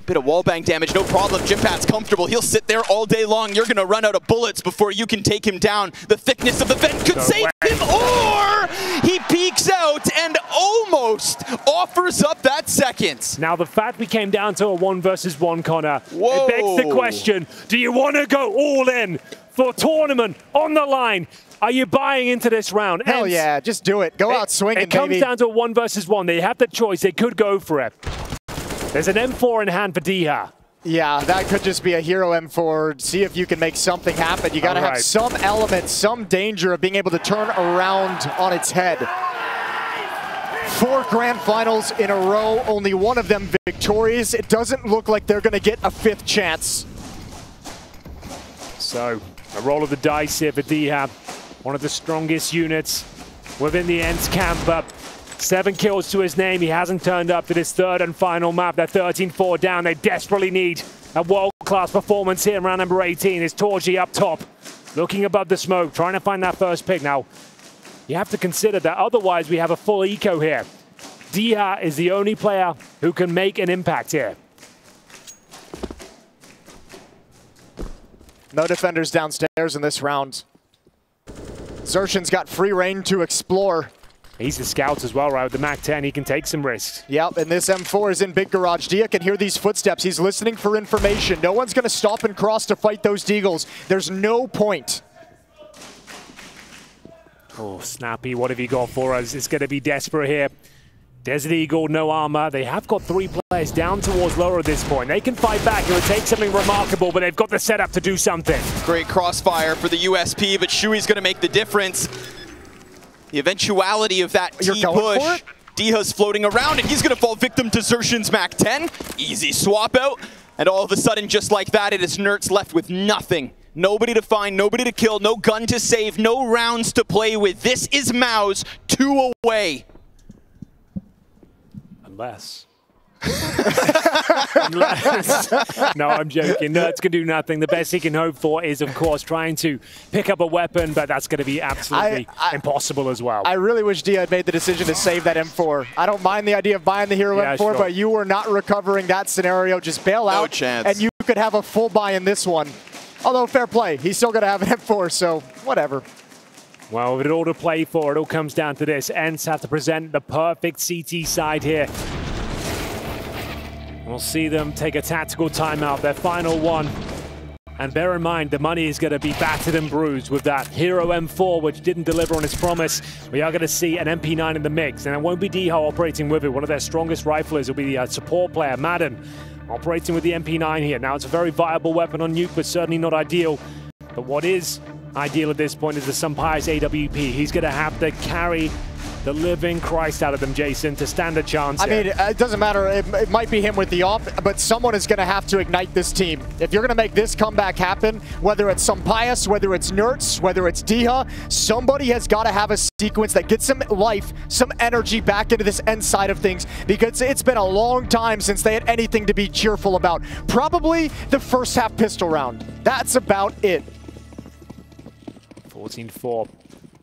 Bit of wall bang damage, no problem. Jimpphat's comfortable. He'll sit there all day long. You're going to run out of bullets before you can take him down. The thickness of the vent could save him, or he peeks out and almost offers up that second. Now, the fact we came down to a 1v1, Connor, it begs the question, do you want to go all in for tournament on the line? Are you buying into this round? Hell yeah, just do it. Go out swinging, baby. It comes down to a 1v1. They have the choice. They could go for it. There's an M4 in hand for Dycha. Yeah, that could just be a hero M4. See if you can make something happen. You got to have some element, some danger of being able to turn around on its head. 4 grand finals in a row, only one of them victorious. It doesn't look like they're going to get a 5th chance. So, a roll of the dice here for Dycha. One of the strongest units within the ENCE camp, but 7 kills to his name. He hasn't turned up to this third and final map. They're 13-4 down. They desperately need a world-class performance here in round number 18. It's Torzsi up top, looking above the smoke, trying to find that first pick. Now, you have to consider that otherwise we have a full eco here. Dycha is the only player who can make an impact here. No defenders downstairs in this round. Zershin's got free reign to explore. He's the scout as well, right? With the MAC-10, he can take some risks. Yep, and this M4 is in big garage. Dycha can hear these footsteps. He's listening for information. No one's going to stop and cross to fight those deagles. There's no point. Oh, Snappy, what have you got for us? It's going to be desperate here. Desert Eagle, no armor. They have got 3 players down towards lower at this point. They can fight back. It would take something remarkable, but they've got the setup to do something. Great crossfire for the USP, but Shuey's going to make the difference. The eventuality of that T-push. Dycha's floating around, and he's going to fall victim to Zershin's MAC-10. Easy swap out. And all of a sudden, just like that, it is Nertz left with nothing. Nobody to find, nobody to kill, no gun to save, no rounds to play with. This is MOUZ, 2 away. Unless... No, I'm joking. Nertz can do nothing. The best he can hope for is, of course, trying to pick up a weapon, but that's going to be absolutely impossible as well. I really wish Dycha had made the decision to save that M4. I don't mind the idea of buying the hero M4, but you were not recovering that scenario. Just bail out, and you could have a full buy in this one. Although, fair play. He's still going to have an M4, so whatever. Well, with it all to play for, it all comes down to this. ENCE have to present the perfect CT side here. We'll see them take a tactical timeout, their final one. And bear in mind, the money is going to be battered and bruised with that hero M4, which didn't deliver on its promise. We are going to see an MP9 in the mix, and it won't be Dycha operating with it. One of their strongest riflers will be the support player, Madden, operating with the MP9 here. Now, it's a very viable weapon on Nuke, but certainly not ideal. But what is ideal at this point is the SunPayus AWP. He's going to have to carry the living Christ out of them, Jason, to stand a chance here. I mean, it doesn't matter. It might be him with the op, but someone is going to have to ignite this team. If you're going to make this comeback happen, whether it's SunPayus, whether it's Nertz, whether it's Dycha, somebody has got to have a sequence that gets some life, some energy back into this end side of things, because it's been a long time since they had anything to be cheerful about. Probably the first half pistol round. That's about it. 14-4,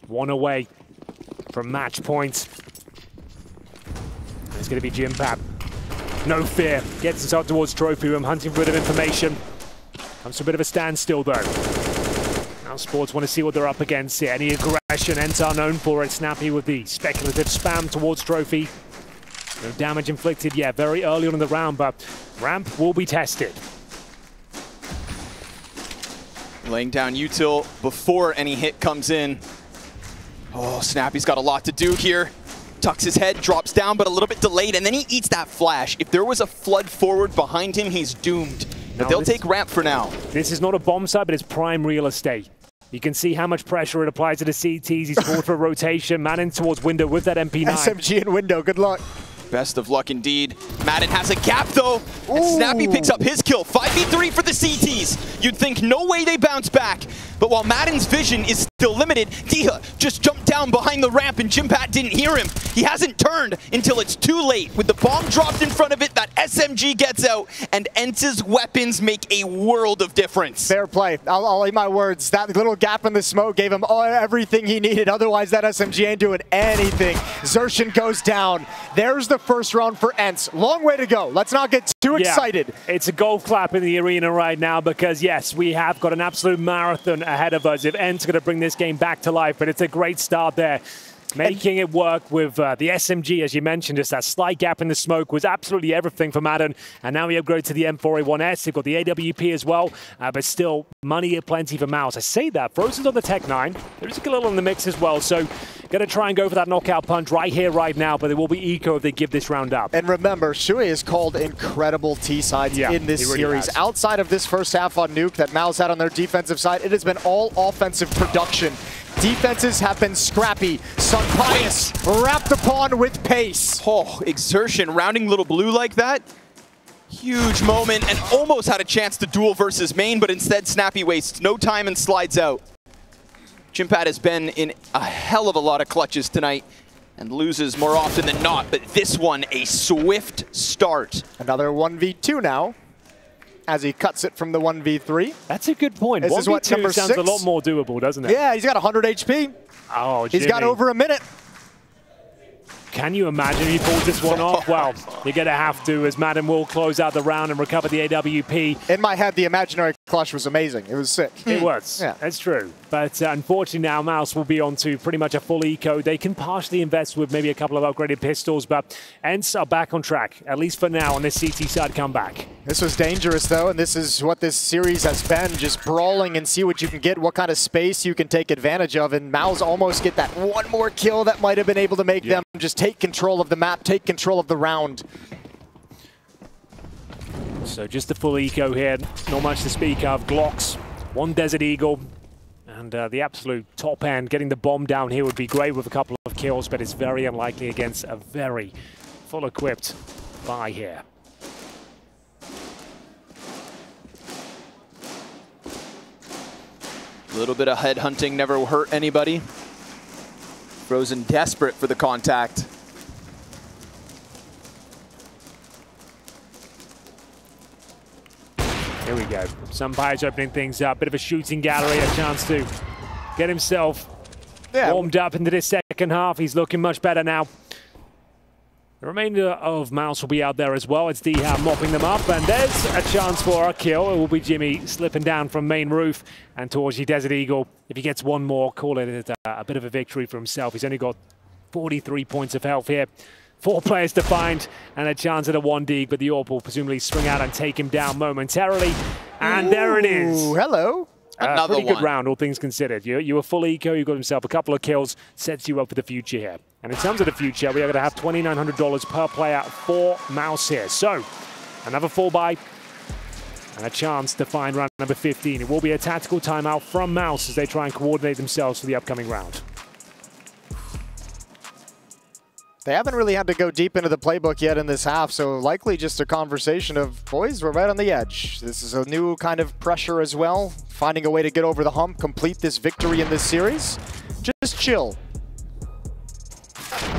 one away from match point. And it's going to be Jimpphat. No fear, gets himself towards trophy room, hunting for a bit of information. Comes to a bit of a standstill though. Now Sports want to see what they're up against here. Any aggression, Entar known for it. Snappy with the speculative spam towards trophy. No damage inflicted yet, very early on in the round, but ramp will be tested. Laying down util before any hit comes in. Oh, Snappy's got a lot to do here. Tucks his head, drops down, but a little bit delayed, and then he eats that flash. If there was a flood forward behind him, he's doomed. But they'll take ramp for now. This is not a bomb site, but it's prime real estate. You can see how much pressure it applies to the CTs. He's called for rotation. Madden towards window with that MP9. SMG in window, good luck. Best of luck indeed. Madden has a gap though, and ooh. Snappy picks up his kill. 5v3 for the CTs. You'd think no way they bounce back, but while Madden's vision is still limited, Dycha just jumped down behind the ramp and Jimpphat didn't hear him. He hasn't turned until it's too late. With the bomb dropped in front of it, that SMG gets out, and ENCE's weapons make a world of difference. Fair play. I'll eat my words. That little gap in the smoke gave him everything he needed. Otherwise, that SMG ain't doing anything. Zershin goes down. There's the first round for ENCE. Long way to go. Let's not get too excited. It's a golf clap in the arena right now because, yes, we have got an absolute marathon ahead of us if ENCE's going to bring this game back to life, but it's a great start there. Making it work with the SMG, as you mentioned, just that slight gap in the smoke was absolutely everything for Madden. And now we upgrade to the M4A1S. They've got the AWP as well, but still money plenty for MOUZ. I say that, Frozen's on the Tech 9. There is a little in the mix as well, so going to try and go for that knockout punch right here, right now, but it will be eco if they give this round up. And remember, Shuey has called incredible T-sides in this series. Has. Outside of this first half on Nuke that MOUZ had on their defensive side, it has been all offensive production. Defenses have been scrappy. SunPayus wrapped the pawn with pace. Oh, exertion, rounding little blue like that. Huge moment, and almost had a chance to duel versus main, but instead Snappy wastes no time and slides out. Jimpphat has been in a hell of a lot of clutches tonight and loses more often than not, but this one, a swift start. Another 1v2 now, as he cuts it from the 1v3. That's a good point. This is what number sounds six. A lot more doable, doesn't it? Yeah, he's got 100 HP. Oh, Jimmy. He's got over a minute. Can you imagine he pulls this one off? Well, you're going to have to, as Madden will close out the round and recover the AWP. In my head, the imaginary clutch was amazing. It was sick. It was. Yeah. That's true. But unfortunately now, MOUZ will be on to pretty much a full eco. They can partially invest with maybe a couple of upgraded pistols, but ENCE are back on track, at least for now, on this CT side comeback. This was dangerous, though, and this is what this series has been, just brawling and see what you can get, what kind of space you can take advantage of, and MOUZ almost get that one more kill that might have been able to make them just take control of the map, take control of the round. So just the full eco here, not much to speak of. Glocks, one Desert Eagle, and the absolute top end. Getting the bomb down here would be great with a couple of kills, but it's very unlikely against a very full-equipped buy here. A little bit of headhunting never hurt anybody. Frozen desperate for the contact. Here we go. SunPayus opening things up. Bit of a shooting gallery, a chance to get himself warmed up into this second half. He's looking much better now. The remainder of MOUZ will be out there as well. It's Dycha mopping them up, and there's a chance for a kill. It will be Jimmy slipping down from main roof, and Torzsi Desert Eagle. If he gets one more, call it a bit of a victory for himself. He's only got 43 points of health here. 4 players to find, and a chance at a 1D, but the AWP will presumably swing out and take him down momentarily. And ooh, there it is. Hello. Another pretty good round, all things considered. You were full eco, you got himself a couple of kills, sets you up for the future here. And in terms of the future, we are going to have $2,900 per player for MOUZ here. So, another 4x and a chance to find round number 15. It will be a tactical timeout from MOUZ as they try and coordinate themselves for the upcoming round. They haven't really had to go deep into the playbook yet in this half, so likely just a conversation of, boys, we're right on the edge. This is a new kind of pressure as well, finding a way to get over the hump, complete this victory in this series. Just chill.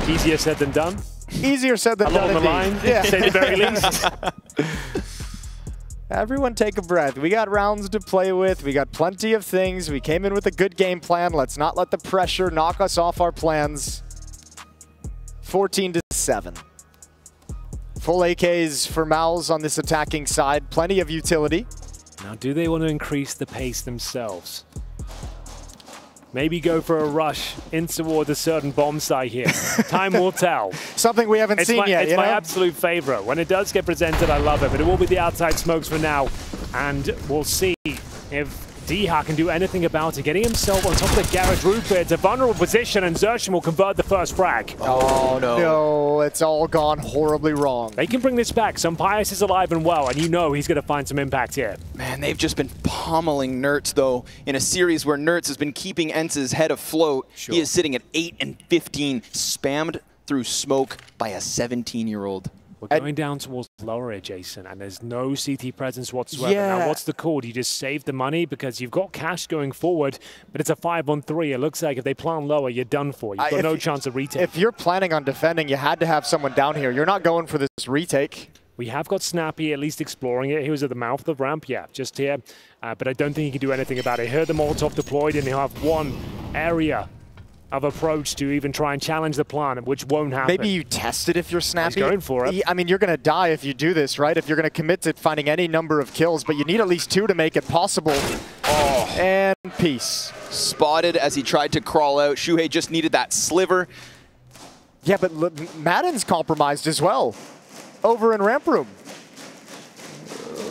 Easier said than done. Easier said than done. Along the line, to say the very least. Everyone take a breath. We got rounds to play with. We got plenty of things. We came in with a good game plan. Let's not let the pressure knock us off our plans. 14-7. Full AKs for MOUZ on this attacking side. Plenty of utility. Now, do they want to increase the pace themselves? Maybe go for a rush toward a certain bomb site here. Time will tell. Something we haven't seen yet. It's my absolute favorite. When it does get presented, I love it. But it will be the outside smokes for now. And we'll see if Dycha can do anything about it. Getting himself on top of the garage roof here. It's a vulnerable position, and Zershin will convert the first frag. Oh, no. No, it's all gone horribly wrong. They can bring this back. SunPayus is alive and well, and you know he's going to find some impact here. Man, they've just been pummeling Nertz, though, in a series where Nertz has been keeping ENCE's head afloat. Sure. He is sitting at 8 and 15, spammed through smoke by a 17-year-old. We're going down towards lower, Jason, and there's no CT presence whatsoever. Yeah. Now, what's the call? Do you just save the money? Because you've got cash going forward, but it's a 5-on-3. It looks like if they plan lower, you're done for. You've got no chance of retake. If you're planning on defending, you had to have someone down here. You're not going for this retake. We have got Snappy at least exploring it. He was at the mouth of the ramp, yeah, just here. But I don't think he can do anything about it. Here, the Molotov deployed, and he'll have one area of approach to even try and challenge the plan, which won't happen. Maybe you test it if you're Snappy. He's going for it. I mean, you're going to die if you do this, right? If you're going to commit to finding any number of kills, but you need at least 2 to make it possible. Oh. And peace. Spotted as he tried to crawl out. Shuey just needed that sliver. Yeah, but Madden's compromised as well. Over in ramp room.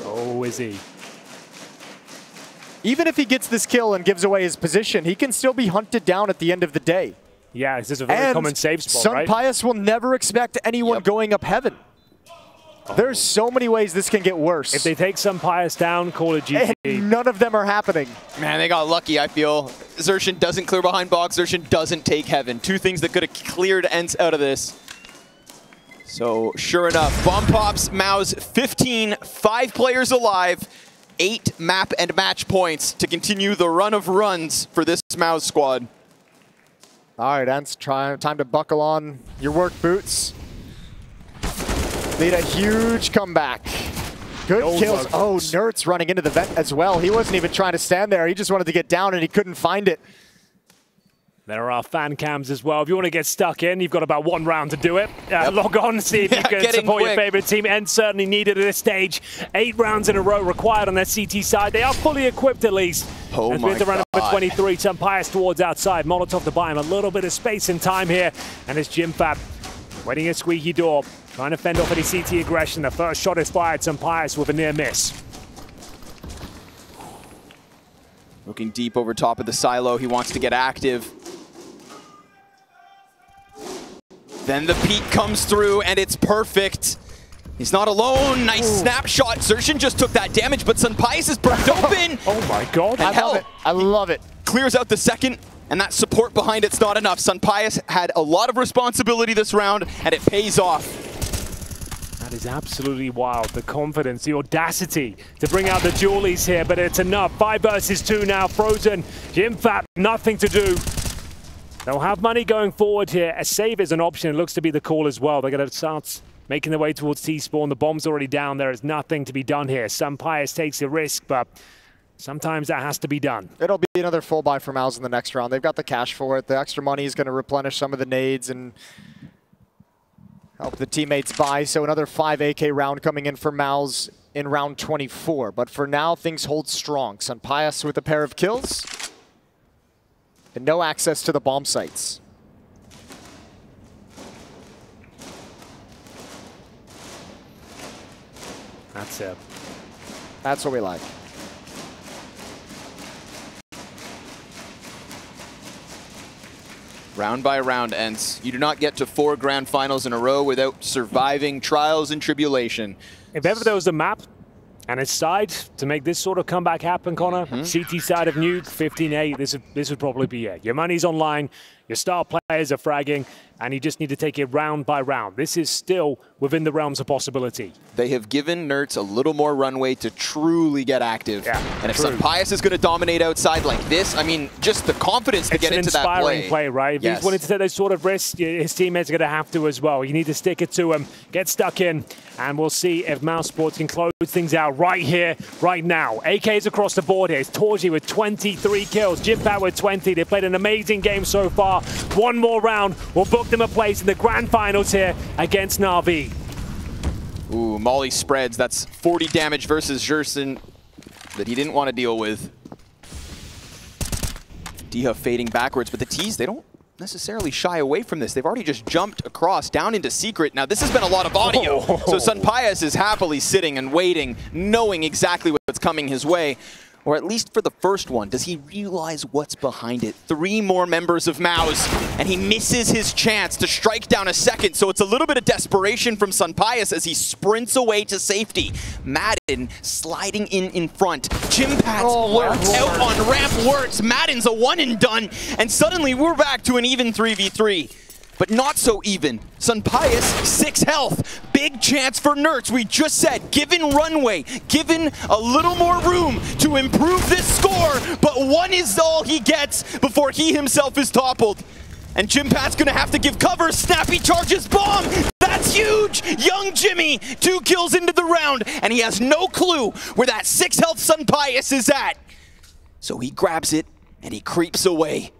Oh, is he? Even if he gets this kill and gives away his position, he can still be hunted down at the end of the day. Yeah, this is a very common save spot, right? SunPayus will never expect anyone going up heaven. Oh. There's so many ways this can get worse. If they take SunPayus down, call it GG. And none of them are happening. Man, they got lucky, I feel. Zershin doesn't clear behind box. Zershin doesn't take heaven. Two things that could have cleared ENCE out of this. So, sure enough, bomb pops, MOUZ 15, 5 players alive. 8 map and match points to continue the run of runs for this MOUZ squad. All right, ENCE, time to buckle on your work boots. Made a huge comeback. Good kills. Oh, Nertz running into the vent as well. He wasn't even trying to stand there. He just wanted to get down, and he couldn't find it. There are fan cams as well. If you want to get stuck in, you've got about 1 round to do it. Log on, see if you can support your favorite team. ENCE certainly needed at this stage. 8 rounds in a row required on their CT side. They are fully equipped at least. Oh, and with the round number 23, SunPayus towards outside. Molotov to buy him a little bit of space and time here. And it's Jimpphat waiting at squeaky door, trying to fend off any CT aggression. The first shot is fired. SunPayus with a near miss. Looking deep over top of the silo. He wants to get active. Then the peek comes through, and it's perfect. He's not alone. Nice snapshot. Zershin just took that damage, but SunPayus is broke open. Oh my god. I love it. I love it. Clears out the second, and that support behind it's not enough. SunPayus had a lot of responsibility this round, and it pays off. That is absolutely wild. The confidence, the audacity to bring out the dualies here, but it's enough. 5 versus 2 now. Frozen, Jimpphat, nothing to do. They'll have money going forward here. A save is an option. It looks to be the call as well. They're going to start making their way towards T-spawn. The bomb's already down. There is nothing to be done here. SunPayus takes a risk, but sometimes that has to be done. It'll be another full buy for MOUZ in the next round. They've got the cash for it. The extra money is going to replenish some of the nades and help the teammates buy. So another 5 AK round coming in for MOUZ in round 24. But for now, things hold strong. SunPayus with a pair of kills. And no access to the bomb sites. That's it. That's what we like. Round by round, ENCE. You do not get to 4 grand finals in a row without surviving trials and tribulation. If ever there was a map and his side to make this sort of comeback happen, Connor. CT side of Nuke, 15-8, this would probably be it. Your money's online, your star players are fragging, and you just need to take it round by round. This is still within the realms of possibility. They have given Nertz a little more runway to truly get active. Yeah, and if SunPayus is going to dominate outside like this, I mean, just the confidence to get into that play. It's an inspiring play, right? If he's willing to take those sort of risks, his teammates are going to have to as well. You need to stick it to him, get stuck in, and we'll see if MOUZ Sports can close things out right here, right now. AKs across the board here. It's Torzsi with 23 kills, Jimpphat with 20. They've played an amazing game so far. One more round will book them a place in the grand finals here against Na'Vi. Ooh, Molly spreads. That's 40 damage versus Zershin that he didn't want to deal with. Dycha fading backwards, but the T's, they don't necessarily shy away from this. They've already just jumped across down into secret. Now, this has been a lot of audio, so SunPayus is happily sitting and waiting, knowing exactly what's coming his way. Or at least for the first one, does he realize what's behind it? Three more members of MOUZ, and he misses his chance to strike down a second, so it's a little bit of desperation from SunPayus as he sprints away to safety. Madden sliding in front. Jimpphat's worked out on ramp works. Madden's a one and done, and suddenly we're back to an even 3v3. But not so even. SunPayus, 6 health. Big chance for Nertz. We just said, given runway, given a little more room to improve this score, but one is all he gets before he himself is toppled. And Jimpphat's gonna have to give cover. Snappy charges bomb. That's huge! Young Jimmy, 2 kills into the round, and he has no clue where that 6 health SunPayus is at. So he grabs it, and he creeps away.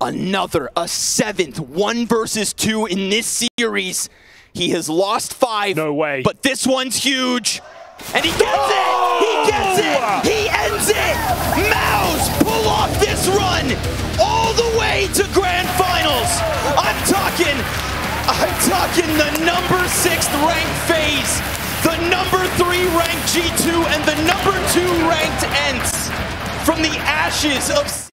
Another, a 7th, 1 versus 2 in this series. He has lost 5. No way. But this one's huge. And he gets it! He gets it! He ends it! MOUZ pull off this run all the way to grand finals. I'm talking the number 6th ranked FaZe, the number 3 ranked G2, and the number 2 ranked ENCE from the ashes of